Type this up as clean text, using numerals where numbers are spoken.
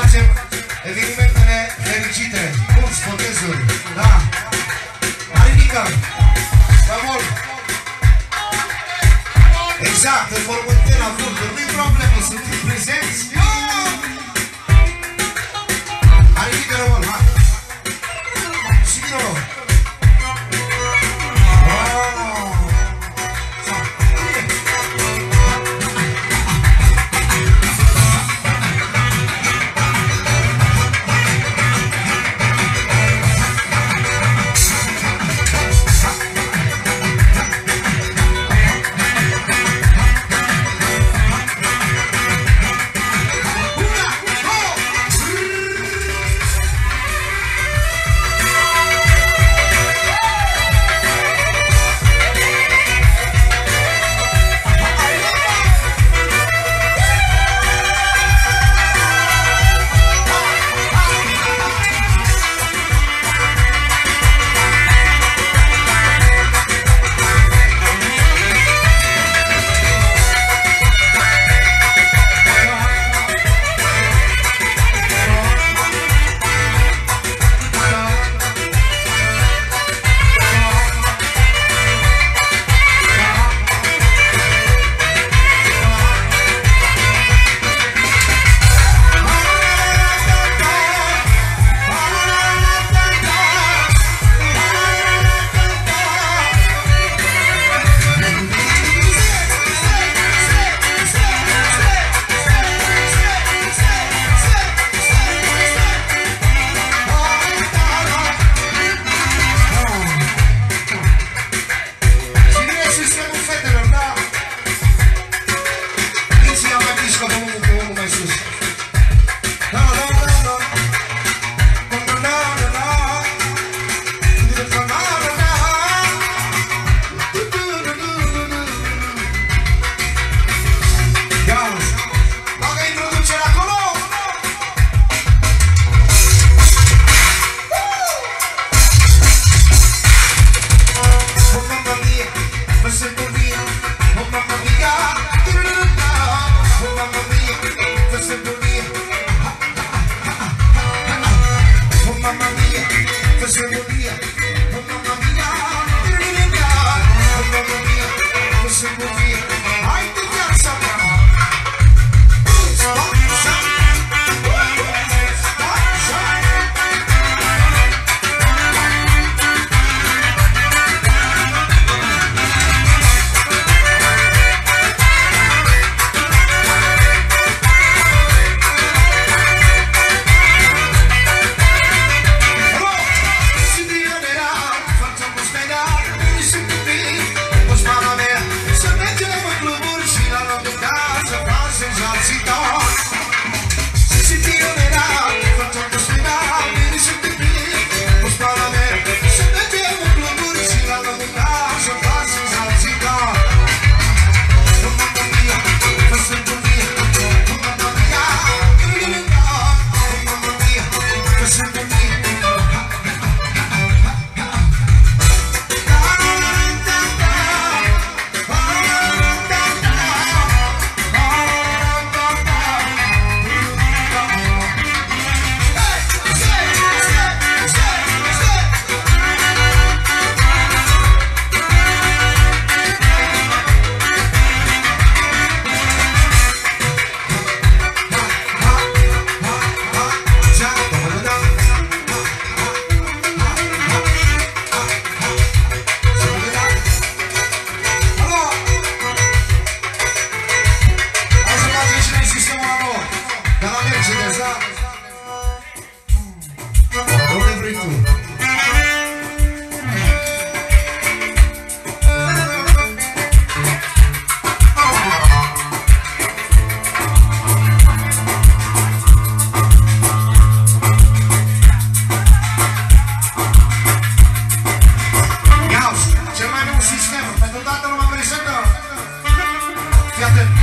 facem evenimentele fericite, mulți botezuri, da. Marinica, la mult. Exact, în Mormântena, Vârturi, nu-i problemă, sunt prezenți. Marinica, la mult, ha. Și din nou. Iată,